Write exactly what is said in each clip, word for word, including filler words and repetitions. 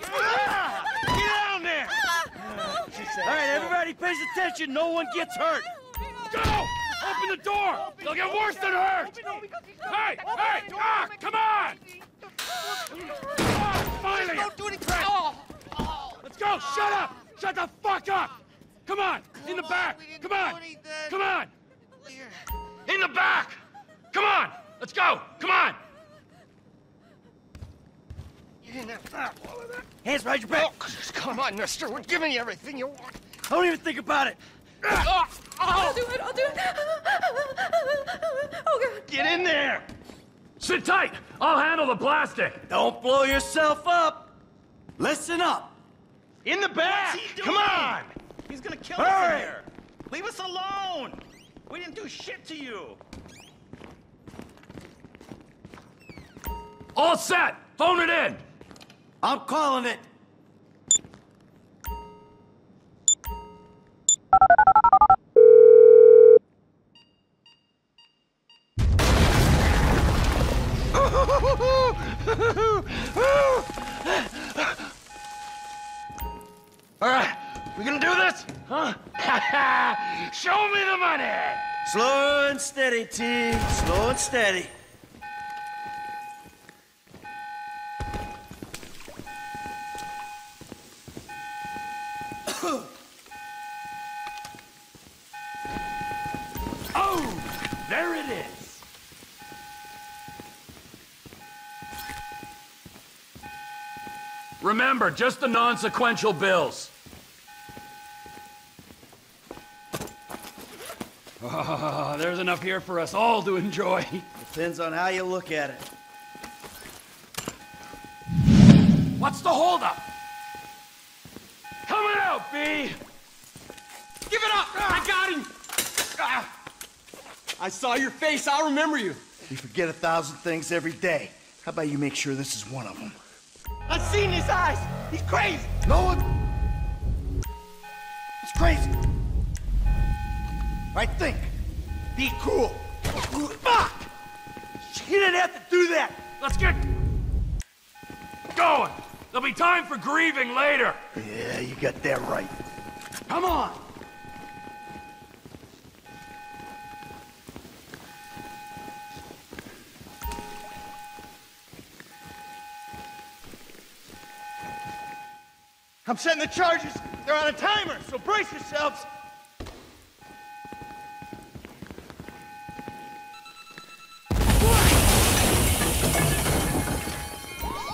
Get down there! All right, everybody pays attention. No one gets hurt. Go! Open the door! They'll get worse than hurt! Hey! Hey! Ah! Come on! Oh, finally! Don't do any crap! Let's go! Shut up! Shut the fuck up! Come on! In the back! Come on! Come on! In the back! Come on! Let's go! Come on! You didn't have time for all of that. Hands behind your back! Oh, come on, mister. We're giving you everything you want. I don't even think about it. Oh, oh. I'll do it. I'll do it. Oh, God. Get in there. Sit tight. I'll handle the plastic. Don't blow yourself up. Listen up. In the back. Come on. He's going to kill us in here. Leave us alone. We didn't do shit to you. All set. Phone it in. I'm calling it. All right, we gonna do this? Huh? Show me the money! Slow and steady, team. Slow and steady. Remember, just the non-sequential bills. Oh, there's enough here for us all to enjoy. Depends on how you look at it. What's the holdup? Coming out, B! Give it up! Ah. I got him! Ah. I saw your face. I'll remember you. You forget a thousand things every day. How about you make sure this is one of them? I've seen his eyes! He's crazy! No one... It's crazy. I think. Be cool. Fuck! She didn't have to do that! Let's get... going! There'll be time for grieving later! Yeah, you got that right. Come on! I'm setting the charges. They're on a timer, so brace yourselves.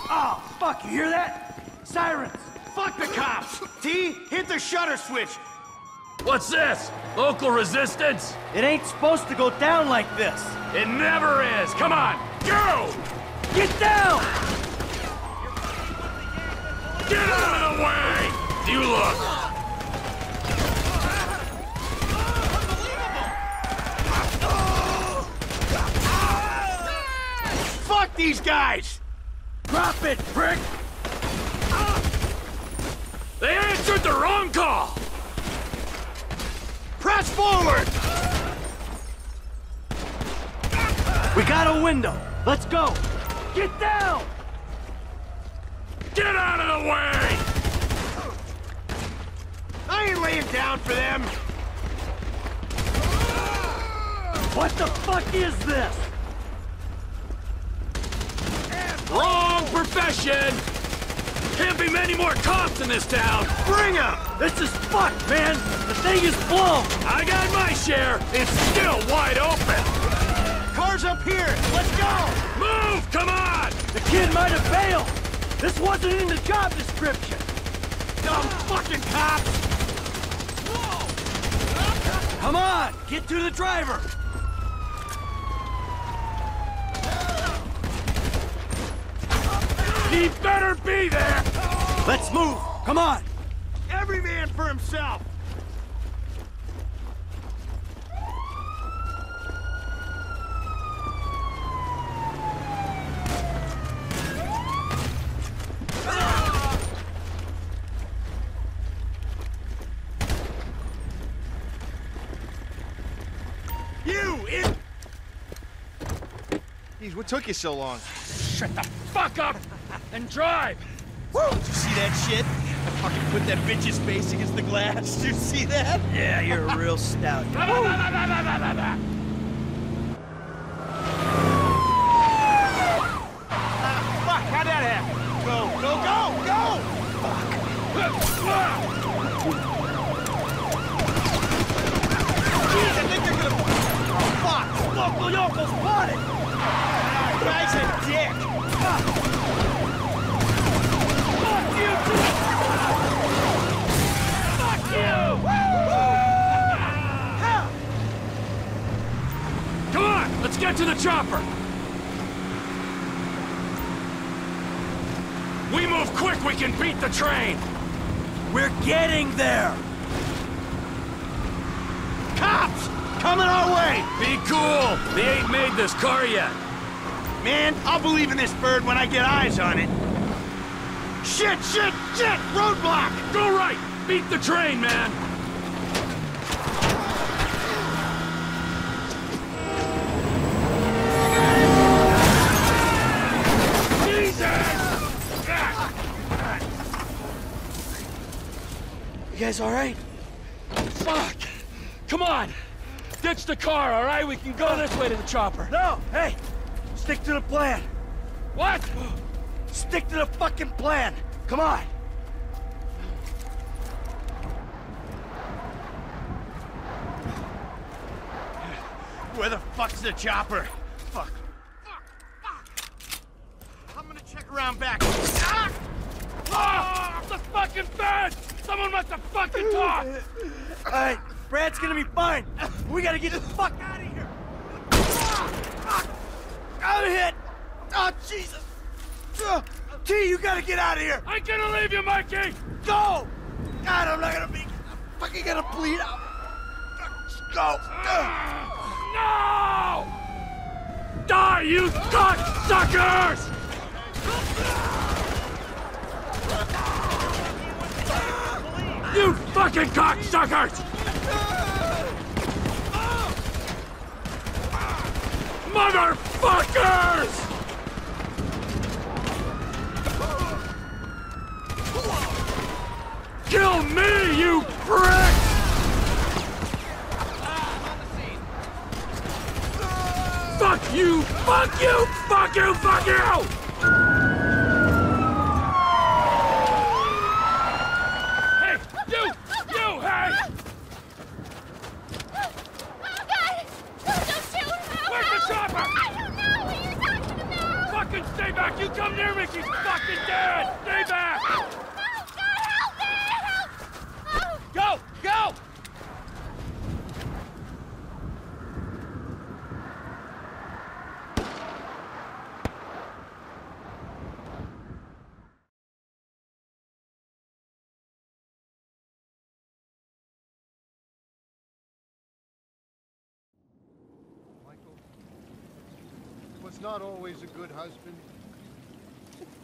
Oh, fuck, you hear that? Sirens. Fuck the cops. T, hit the shutter switch. What's this? Local resistance? It ain't supposed to go down like this. It never is. Come on, go! Get down! Get out of the way! You look! Unbelievable! Fuck these guys! Drop it, prick! They answered the wrong call! Press forward! We got a window! Let's go! Get down! Get out of the way! I ain't laying down for them! What the fuck is this? Wrong profession! Can't be many more cops in this town! Bring 'em! This is fucked, man! The thing is blown! I got my share! It's still wide open! Car's up here! Let's go! Move! Come on! The kid might have failed! This wasn't in the job description! Dumb fucking cops! Whoa. Come on! Get to the driver! He better be there! Let's move! Come on! Every man for himself! What took you so long? Shut the fuck up and drive! Did you see that shit? I fucking put that bitch's face against the glass. Did you see that? Yeah, you're a real stout. Get to the chopper! We move quick, we can beat the train! We're getting there! Cops! Coming our way! Be cool! They ain't made this car yet. Man, I'll believe in this bird when I get eyes on it. Shit, shit, shit! Roadblock! Go right! Beat the train, man! You guys all right? Fuck! Come on! Ditch the car, all right? We can go this way to the chopper. No! Hey! Stick to the plan. What? Stick to the fucking plan. Come on! Where the fuck's the chopper? Fuck. Fuck! Fuck! I'm gonna check around back. Ah! Oh, the fucking bed! Someone must have fucking talked! All right, Brad's gonna be fine. We gotta get the fuck out of here. I'm hit! Oh, Jesus! T, you gotta get out of here! I'm gonna leave you, Mikey! Go! God, I'm not gonna be... I'm fucking gonna bleed out. Go! No! Die, you cocksuckers! You fucking cocksuckers! Motherfuckers! Kill me, you prick! Fuck you! Fuck you! Fuck you! Fuck you! You come near me, she's fucking dead! Stay back! Help! Help! God, help me! Help! Help! Go! Go! Michael was not always a good husband.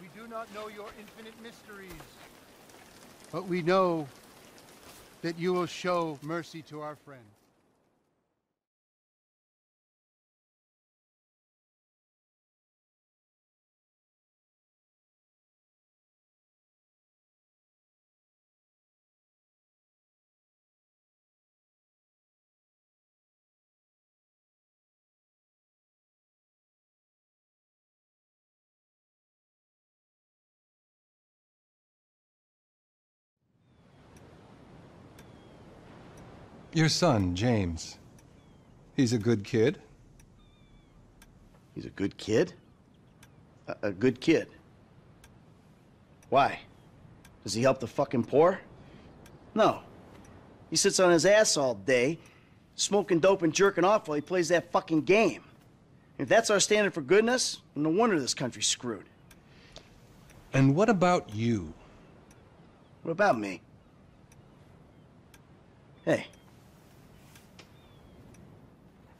we do not know your infinite mysteries, but we know that you will show mercy to our friend. Your son, James. He's a good kid. He's a good kid? A, a good kid? Why? Does he help the fucking poor? No. He sits on his ass all day, smoking dope and jerking off while he plays that fucking game. If that's our standard for goodness, no wonder this country's screwed. And what about you? What about me? Hey.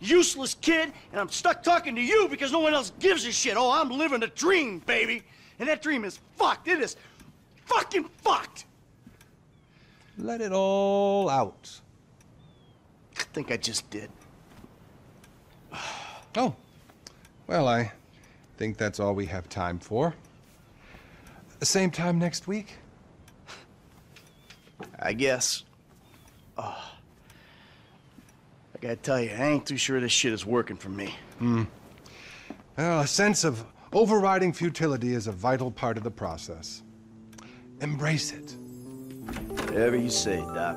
useless kid, and I'm stuck talking to you because no one else gives a shit. Oh, I'm living a dream, baby. And that dream is fucked. It is fucking fucked. Let it all out. I think I just did. Oh. Well, I think that's all we have time for. Same time next week? I guess. Oh. I gotta tell you, I ain't too sure this shit is working for me. Hmm. Well, a sense of overriding futility is a vital part of the process. Embrace it. Whatever you say, Doc.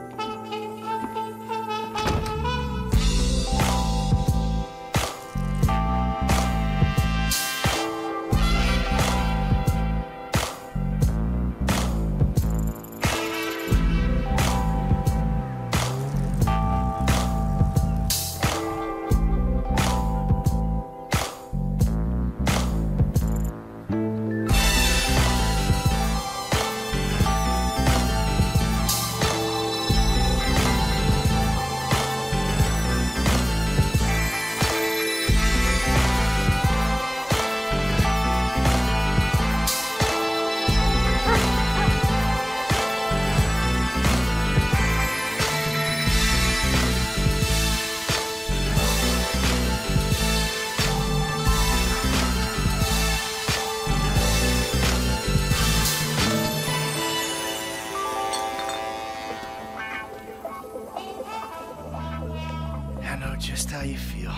Just how you feel.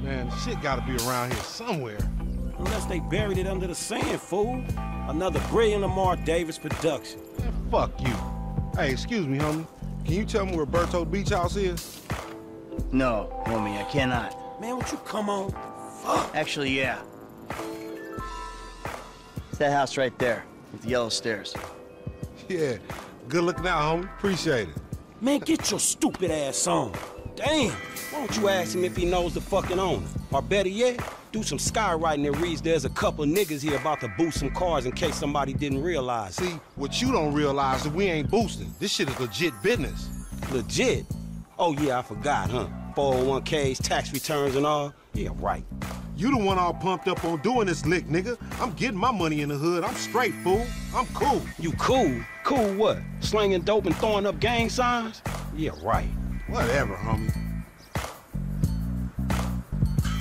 Man, shit gotta be around here somewhere. Unless they buried it under the sand, fool. Another brilliant Lamar Davis production. Man, fuck you. Hey, excuse me, homie. Can you tell me where Berto Beach House is? No, homie, I cannot. Man, won't you come on? Fuck. Actually, yeah. It's that house right there with the yellow stairs. Yeah, good looking out, homie. Appreciate it. Man, get your stupid ass on. Damn, why don't you ask him if he knows the fucking owner? Or better yet, do some skywriting that reads there's a couple niggas here about to boost some cars in case somebody didn't realize. See, what you don't realize is we ain't boosting. This shit is legit business. Legit? Oh yeah, I forgot, huh? four oh one K's, tax returns and all? Yeah, right. You the one all pumped up on doing this lick, nigga. I'm getting my money in the hood. I'm straight, fool. I'm cool. You cool? Cool what? Slinging dope and throwing up gang signs? Yeah, right. Whatever, homie.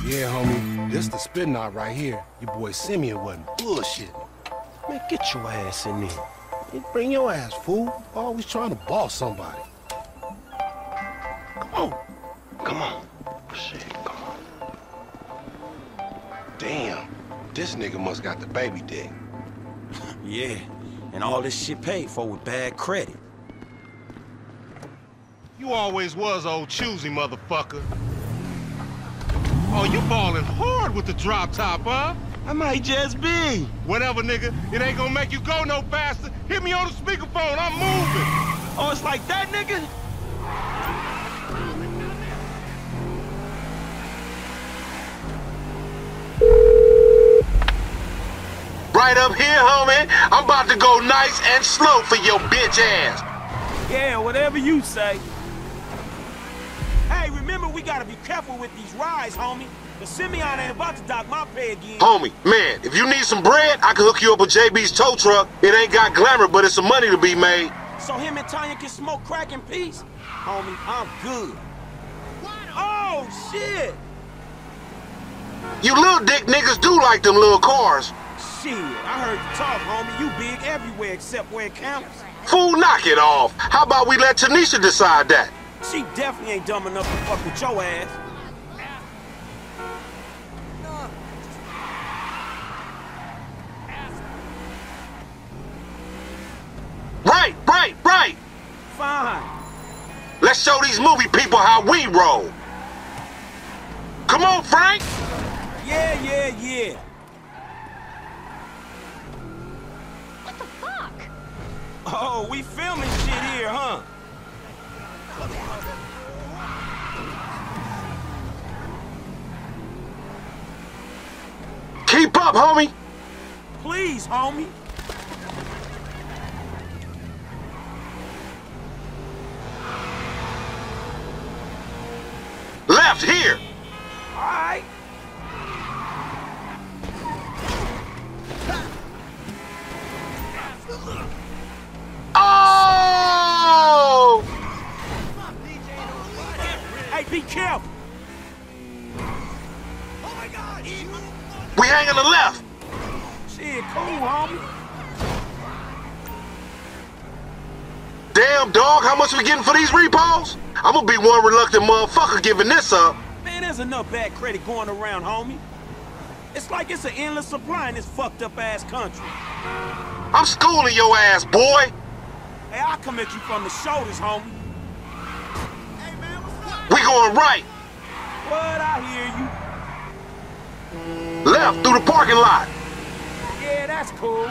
Yeah, homie, this the spit knot right here. Your boy Simeon wasn't bullshitting. Man, get your ass in there. You bring your ass, fool. Always trying to boss somebody. Come on. Come on. Shit. Damn, this nigga must got the baby dick. Yeah, and all this shit paid for with bad credit. You always was old choosy, motherfucker. Oh, you balling hard with the drop top, huh? I might just be. Whatever, nigga. It ain't gonna make you go no faster. Hit me on the speakerphone. I'm moving. Oh, it's like that, nigga? Right up here, homie. I'm about to go nice and slow for your bitch ass. Yeah, whatever you say. Hey, remember we gotta be careful with these rides, homie. The Simeon ain't about to dock my pay again. Homie, man, if you need some bread, I can hook you up with J B's tow truck. It ain't got glamour, but it's some money to be made. So him and Tanya can smoke crack in peace? Homie, I'm good. What? Oh, shit! You little dick niggas do like them little cars. Shit, I heard you talk, homie. You big everywhere except where it counts. Fool, knock it off. How about we let Tanisha decide that? She definitely ain't dumb enough to fuck with your ass. Right, right, right. these movie people how we roll. Come on, Frank! Yeah, yeah, yeah. What the fuck? Oh, we filming shit here, huh? Keep up, homie! Please, homie! Left here! Alright! Oh! Hey, be careful! Oh my God! We hang on the left! Shit, cool, homie. Damn, dog, how much we getting for these repos? I'm gonna be one reluctant motherfucker giving this up. Man, there's enough bad credit going around, homie. It's like it's an endless supply in this fucked up ass country. I'm schooling your ass, boy. Hey, I come at you from the shoulders, homie. Hey, man, what's up? We going right. What, I hear you. Left through the parking lot. Yeah, that's cool.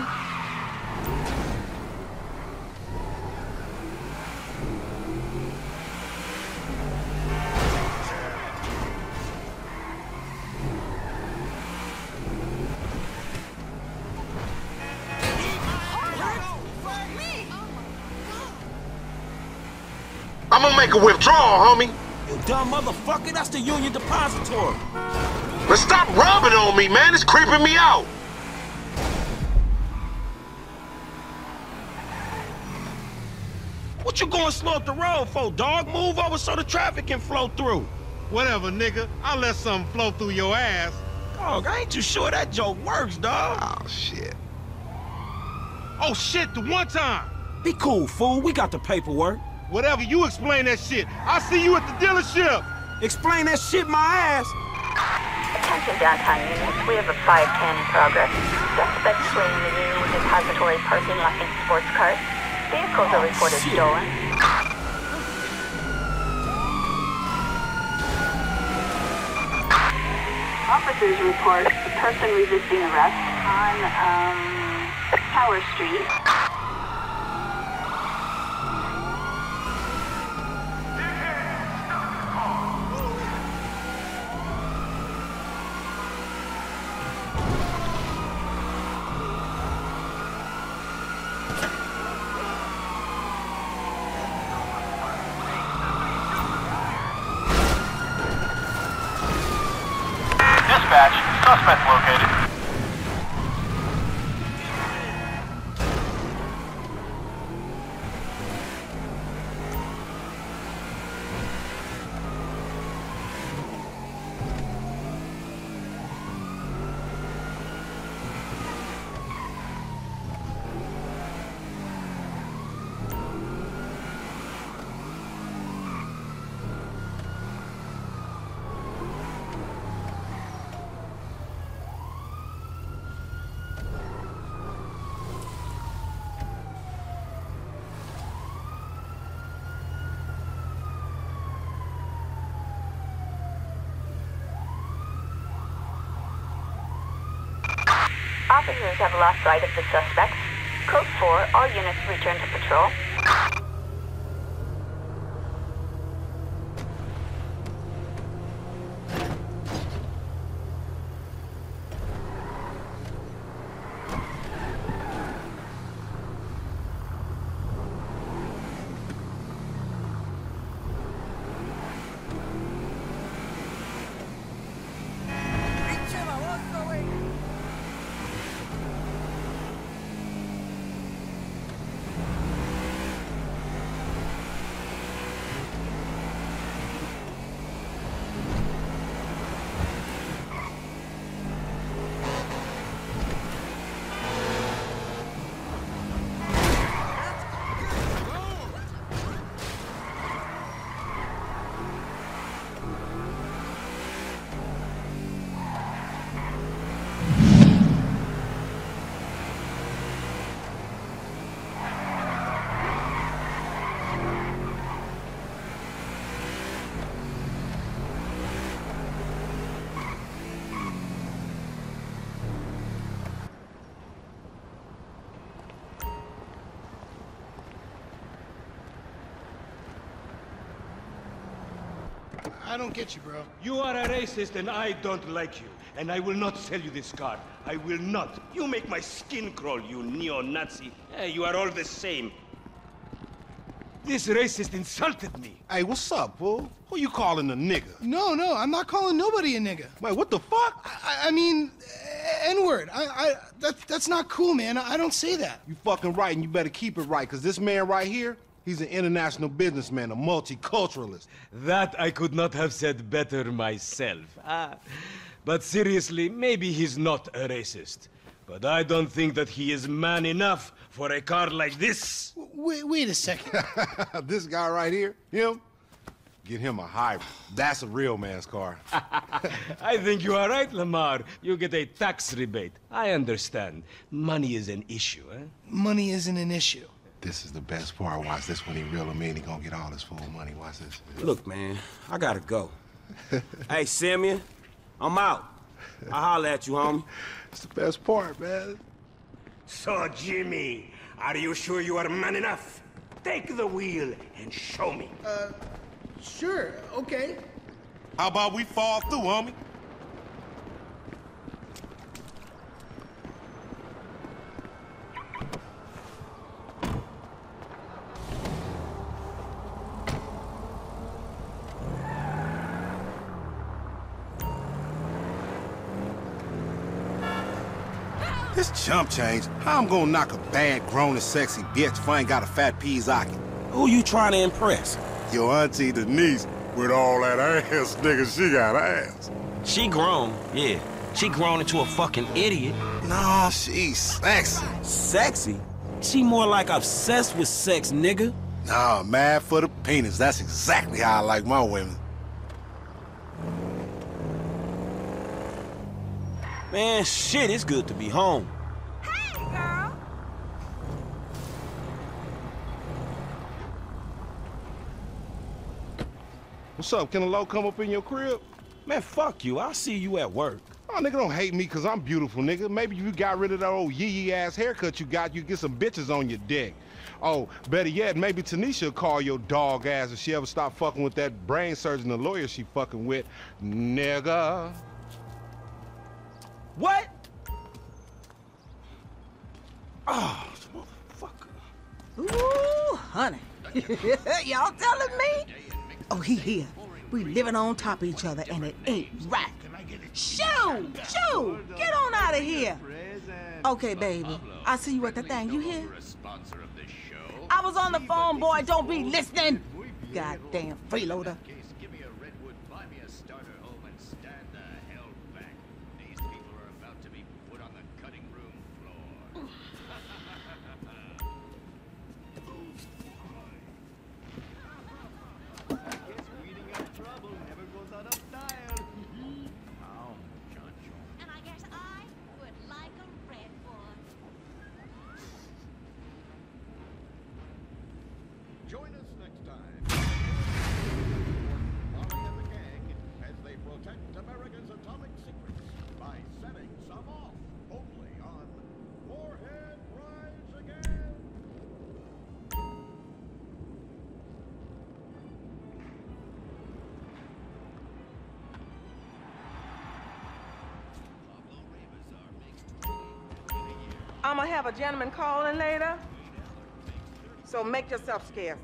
I'm gonna make a withdrawal, homie. You dumb motherfucker, that's the Union Depository. But stop robbing on me, man. It's creeping me out. What you going slow up the road for, dog? Move over so the traffic can flow through. Whatever, nigga. I'll let something flow through your ass. Dog, I ain't too sure that joke works, dog. Oh, shit. Oh, shit, the one time. Be cool, fool. We got the paperwork. Whatever, you explain that shit. I'll see you at the dealership. Explain that shit my ass. Attention downtown units, we have a five ten in progress. Suspect fleeing the new depository parking lot in sports cars. Vehicles oh, are reported shit. stolen. Officers report a person resisting arrest on um, Tower Street. Suspect located. Officers have lost sight of the suspects. Code four, all units return to patrol. don't get you, bro. You are a racist and I don't like you. And I will not sell you this car. I will not. You make my skin crawl, you neo-Nazi. Hey, you are all the same. This racist insulted me. Hey, what's up, bro? Who you calling a nigga? No, no, I'm not calling nobody a nigga. Wait, what the fuck? I, I mean, N-word. I, I, that, that's not cool, man. I, I don't say that. You fucking right, and you better keep it right, because this man right here, he's an international businessman, a multiculturalist. That I could not have said better myself. Ah. But seriously, maybe he's not a racist. But I don't think that he is man enough for a car like this. Wait, wait a second. This guy right here, him? Get him a hybrid. That's a real man's car. I think you are right, Lamar. You get a tax rebate. I understand. Money is an issue, eh? Money isn't an issue. This is the best part. Watch this when he reel him in. He gonna get all his full money. Watch this. Look, man, I gotta go. Hey, Simeon, I'm out. I'll holler at you, homie. It's the best part, man. So, Jimmy, are you sure you are man enough? Take the wheel and show me. Uh, sure, okay. How about we fall through, homie? This chump change, how I'm gonna knock a bad, grown and sexy bitch if I ain't got a fat peasaki? Who you trying to impress? Your auntie Denise, with all that ass, nigga, she got ass. She grown, yeah. She grown into a fucking idiot. Nah, she sexy. Sexy? She more like obsessed with sex, nigga. Nah, mad for the penis. That's exactly how I like my women. Man, shit, it's good to be home. Hey, girl! What's up? Can a low come up in your crib? Man, fuck you. I'll see you at work. Oh, nigga, don't hate me because I'm beautiful, nigga. Maybe if you got rid of that old yee-yee-ass haircut you got, you get some bitches on your dick. Oh, better yet, maybe Tanisha will call your dog ass if she ever stop fucking with that brain surgeon, the lawyer she fucking with, nigga. What? Oh, motherfucker. Ooh, honey. Y'all telling me? Oh, he here. We living on top of each other, and it ain't right. Shoo! Shoo! Get on out of here. Okay, baby. I'll see you at the thing. You hear? I was on the phone, boy. Don't be listening. Goddamn freeloader. I'm gonna have a gentleman calling later, so make yourself scarce.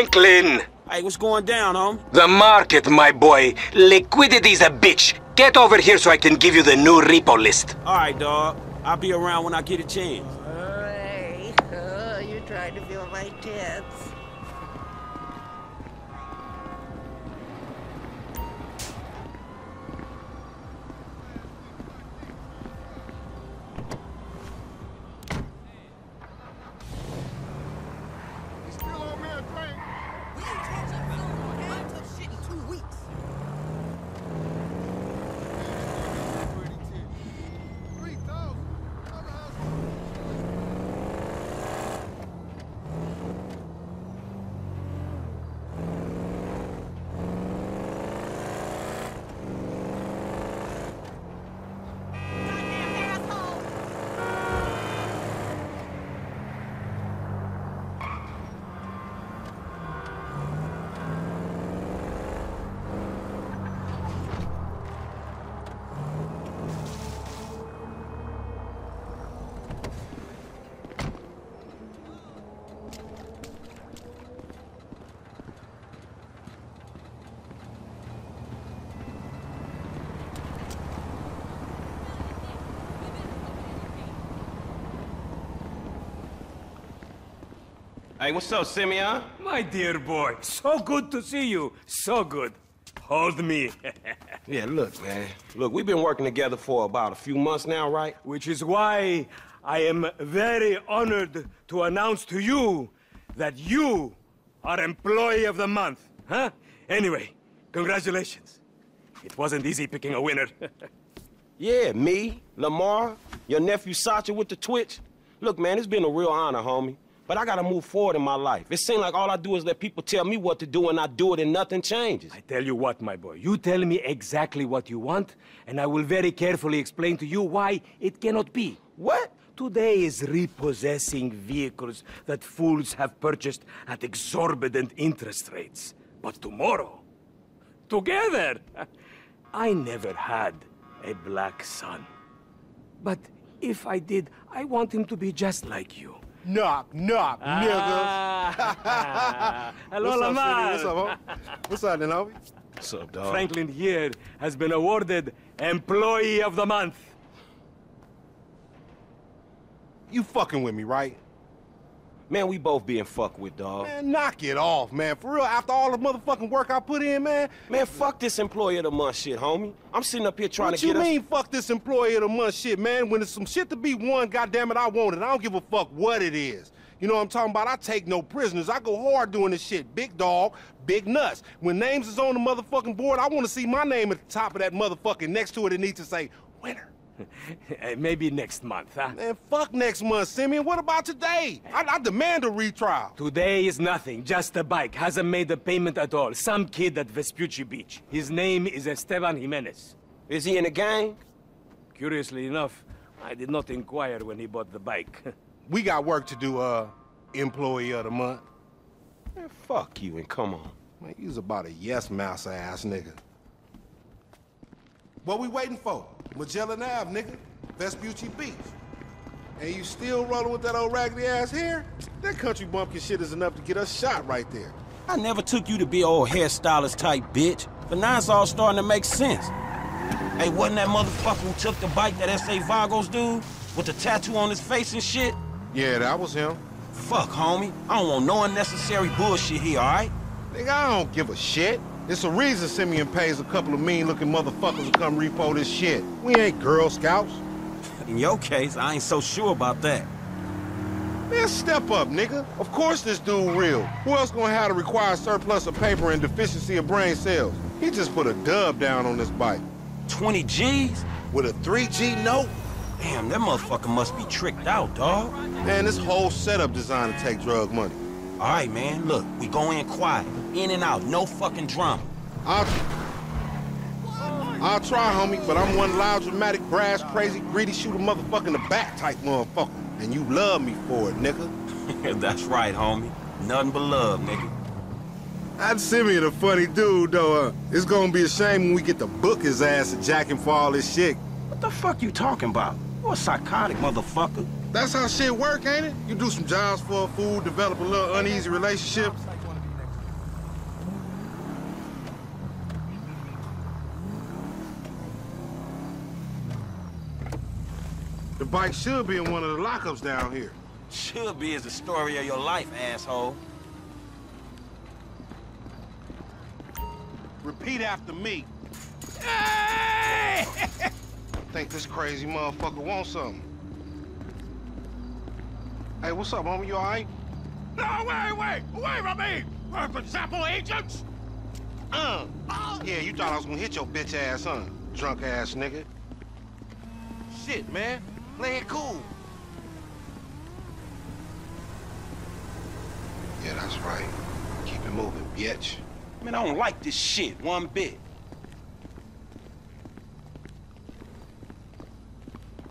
Franklin! Hey, what's going down, home? The market, my boy. Liquidity's a bitch. Get over here so I can give you the new repo list. Alright, dawg. I'll be around when I get a chance. Alright. Oh, you're trying to feel my tits. Hey, what's up, Simeon? My dear boy, so good to see you. So good. Hold me. Yeah, look, man. Look, we've been working together for about a few months now, right? Which is why I am very honored to announce to you that you are Employee of the Month, huh? Anyway, congratulations. It wasn't easy picking a winner. Yeah, me, Lamar, your nephew Sacha with the Twitch. Look, man, it's been a real honor, homie. But I gotta move forward in my life. It seems like all I do is let people tell me what to do, and I do it and nothing changes. I tell you what, my boy. You tell me exactly what you want, and I will very carefully explain to you why it cannot be. What? Today is repossessing vehicles that fools have purchased at exorbitant interest rates. But tomorrow, together, I never had a black son. But if I did, I want him to be just like you. Knock, knock, ah. Niggas. Hello, Lamar. What's up, homie? What's up, then, homie? What's up, dog? Franklin here has been awarded Employee of the Month. You fucking with me, right? Man, we both being fucked with, dog. Man, knock it off, man. For real, after all the motherfucking work I put in, man. Man, fuck this Employee of the Month shit, homie. I'm sitting up here trying what to get What you mean, us... fuck this Employee of the Month shit, man? When there's some shit to be won, goddammit, I want it. I don't give a fuck what it is. You know what I'm talking about? I take no prisoners. I go hard doing this shit. Big dog, big nuts. When names is on the motherfucking board, I want to see my name at the top of that motherfucking next to it. It needs to say, winner. Maybe next month, huh? Man, fuck next month, Simeon. What about today? I, I demand a retrial. Today is nothing. Just a bike. Hasn't made a payment at all. Some kid at Vespucci Beach. His name is Esteban Jimenez. Is he in a gang? Curiously enough, I did not inquire when he bought the bike. We got work to do, uh, Employee of the Month. Man, fuck you and come on. Man, you's about a yes-mouse-ass nigga. What we waiting for? Magellan Avenue, nigga. Vespucci Beach. And you still rolling with that old raggedy ass hair? That country bumpkin shit is enough to get us shot right there. I never took you to be old hairstylist type bitch, but now it's all starting to make sense. Hey, wasn't that motherfucker who took the bike that S A Vagos dude with the tattoo on his face and shit? Yeah, that was him. Fuck, homie. I don't want no unnecessary bullshit here, all right? Nigga, I don't give a shit. It's a reason Simeon pays a couple of mean-looking motherfuckers to come repo this shit. We ain't Girl Scouts. In your case, I ain't so sure about that. Man, step up, nigga. Of course this dude real. Who else gonna have to require surplus of paper and deficiency of brain cells? He just put a dub down on this bike. twenty G's? With a three G note? Damn, that motherfucker must be tricked out, dawg. Man, this whole setup designed to take drug money. All right, man, look, we go in quiet, in and out, no fucking drama. I'll, I'll try, homie, but I'm one loud, dramatic, brass, crazy, greedy, shoot a motherfucker in the back type motherfucker. And you love me for it, nigga. That's right, homie. Nothing but love, nigga. I'd see me the funny dude, though. Uh, it's gonna be a shame when we get to book his ass and jack him for all this shit. What the fuck you talking about? You a psychotic motherfucker. That's how shit work, ain't it? You do some jobs for a fool, develop a little uneasy relationship. The bike should be in one of the lockups down here. Should be is the story of your life, asshole. Repeat after me. Hey! Think this crazy motherfucker wants something. Hey, what's up, homie? You all right? No, wait, wait! Away from me! We're from Zappo agents! Uh, oh. Yeah, you thought I was gonna hit your bitch ass, huh? Drunk ass nigga. Shit, man. Play it cool. Yeah, that's right. Keep it moving, bitch. Man, I don't like this shit one bit.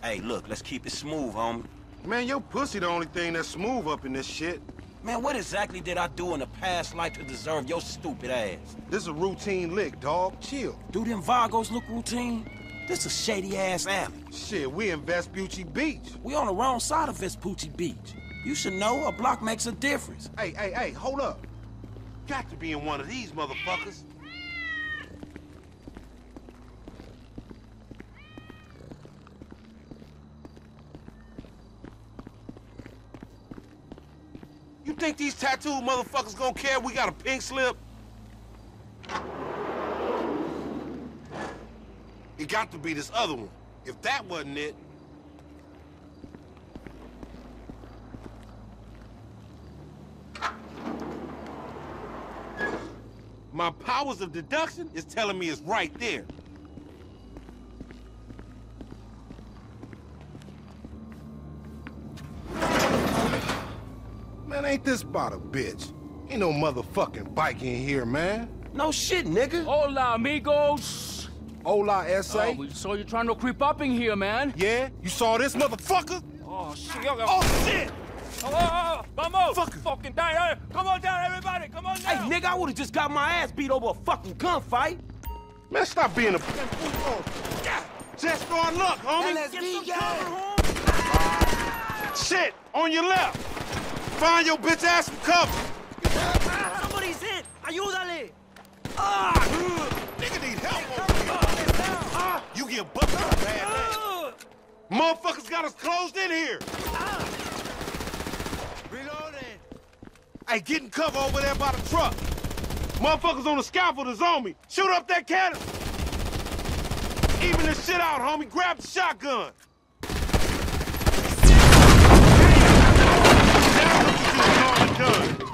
Hey, look, let's keep it smooth, homie. Man, your pussy the only thing that's smooth up in this shit. Man, what exactly did I do in the past life to deserve your stupid ass? This is a routine lick, dog. Chill. Do them Vagos look routine? This a shady-ass alley. Shit, we in Vespucci Beach. We on the wrong side of Vespucci Beach. You should know a block makes a difference. Hey, hey, hey, hold up. Got to be in one of these motherfuckers. You think these tattooed motherfuckers gonna care we got a pink slip? It got to be this other one. If that wasn't it... My powers of deduction is telling me it's right there. Man, ain't this about a bitch? Ain't no motherfucking bike in here, man. No shit, nigga. Hola, amigos. Hola, S A. Uh, we saw you trying to creep up in here, man. Yeah? You saw this motherfucker? Oh, shit. Oh, shit! Oh, oh, oh, vamos! Fucker. Fucking die! Come on down, everybody! Come on down! Hey, nigga, I would've just got my ass beat over a fucking gunfight! Man, stop being a fucking fool! Yeah. Just on luck, homie! L S D, get some yeah. cover, shit! On your left! Find your bitch ass some cover! Ah, somebody's hit! Ayúdale! Ah! Nigga need help over here! Ah. You get busted ah. bad ah. Motherfuckers got us closed in here! Ah. Hey, get in cover over there by the truck. Motherfuckers on the scaffold is on me. Shoot up that cannon. Even this shit out, homie. Grab the shotgun.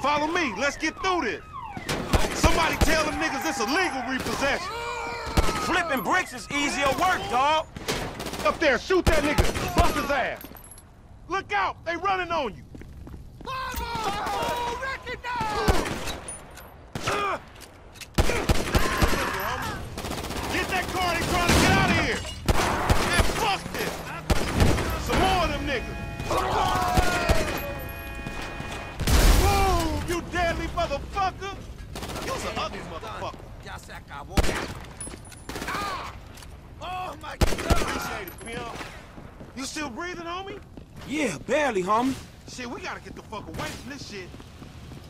Follow me. Let's get through this. Somebody tell them niggas it's a legal repossession. Flipping bricks is easier work, dog. Up there, shoot that nigga. Bust his ass. Look out. They running on you. Oh, recognize! Get that car, they trying to get out of here! Man, fuck this! Some more of them niggas! Boom! You deadly motherfucker! You're an ugly motherfucker! Oh my God! Appreciate it, pimp. You still breathing, homie? Yeah, barely, homie. Shit, we gotta get the fuck away from this shit.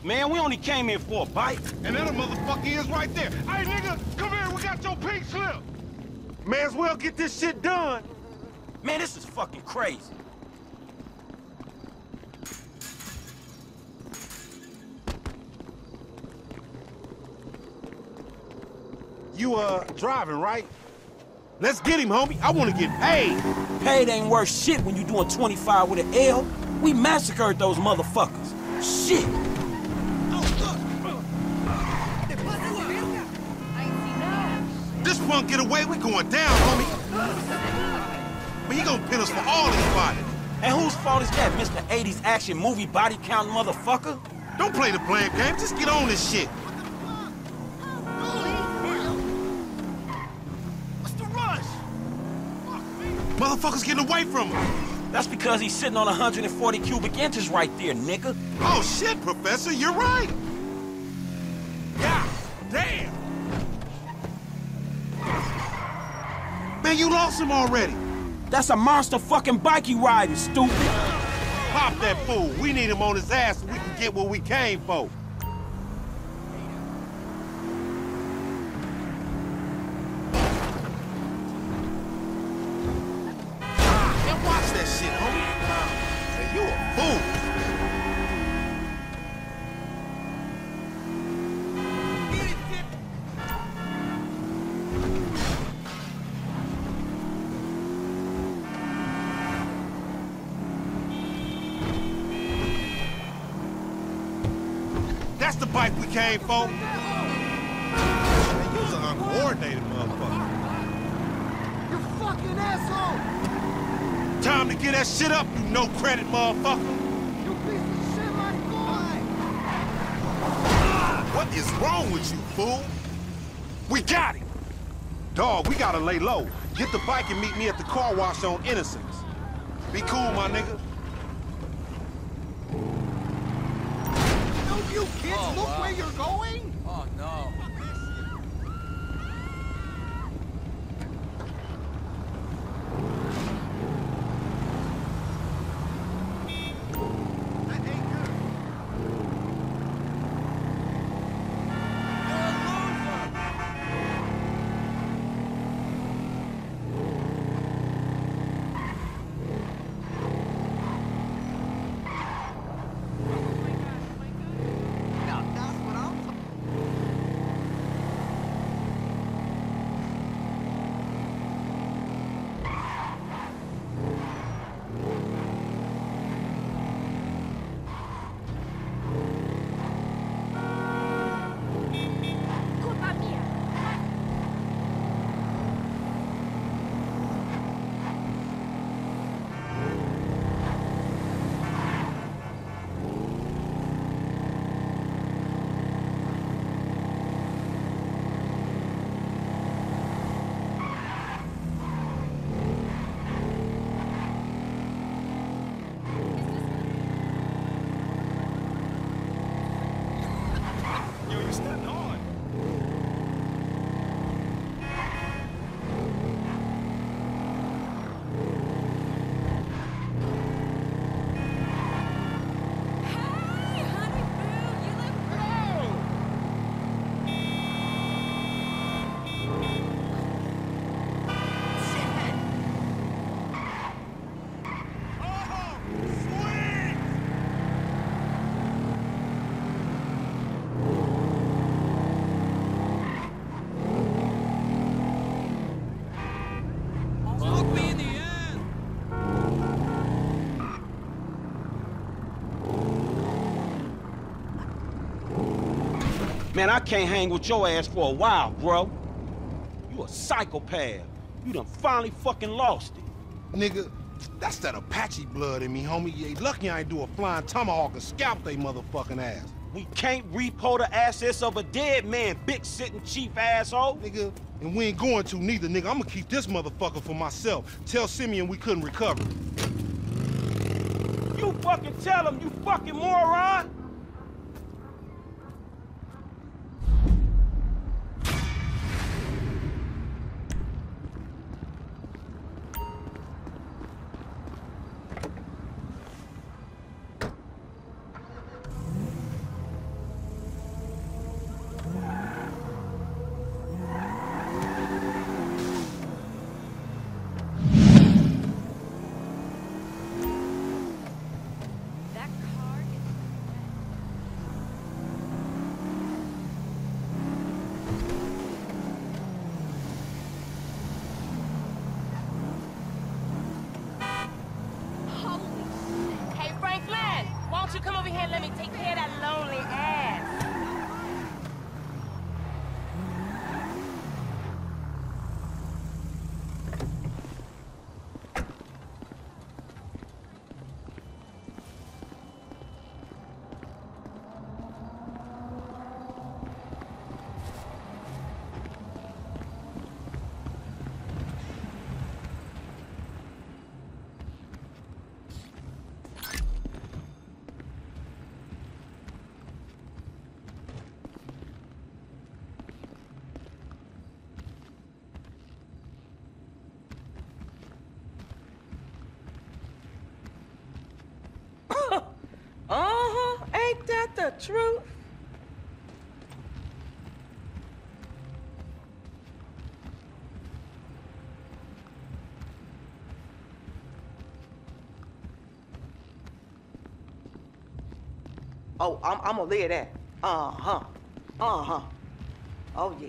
Man, we only came in for a bite. And that a motherfucker is right there. Hey, nigga, come here, we got your pink slip. May as well get this shit done. Man, this is fucking crazy. You, uh, driving, right? Let's get him, homie. I wanna get paid. Paid ain't worth shit when you doing twenty-five with an L. We massacred those motherfuckers. Shit! This punk get away, we going down, homie. But he gonna pin us for all this body. And whose fault is that, Mister eighties action movie body count motherfucker? Don't play the blame game, just get on this shit. What's the rush? Motherfuckers getting away from us. That's because he's sitting on one hundred forty cubic inches right there, nigga. Oh, shit, Professor, you're right. God damn. Man, you lost him already. That's a monster fucking bike you riding, stupid. Pop that fool. We need him on his ass so we can get what we came for. shit, homie. Man, you a fool. Get it, dip. That's the bike we came for. Man, you's an uncoordinated motherfucker. You fucking asshole! Time to get that shit up, you no credit motherfucker. You piece of shit like boy. What is wrong with you, fool? We got him. Dog, we gotta lay low. Get the bike and meet me at the car wash on Innocence. Be cool, my nigga. No, you kids, oh, look wow. where you're going. Oh no. Man, I can't hang with your ass for a while, bro. You a psychopath. You done finally fucking lost it. Nigga, that's that Apache blood in me, homie. You ain't lucky I ain't do a flying tomahawk and scalp they motherfucking ass. We can't repo the assets of a dead man, big sitting chief asshole. Nigga, and we ain't going to neither, nigga. I'ma keep this motherfucker for myself. Tell Simeon we couldn't recover. You fucking tell him, you fucking moron! The truth. Oh, I'm, I'm gonna live that. Uh-huh. Uh-huh. Oh, yeah.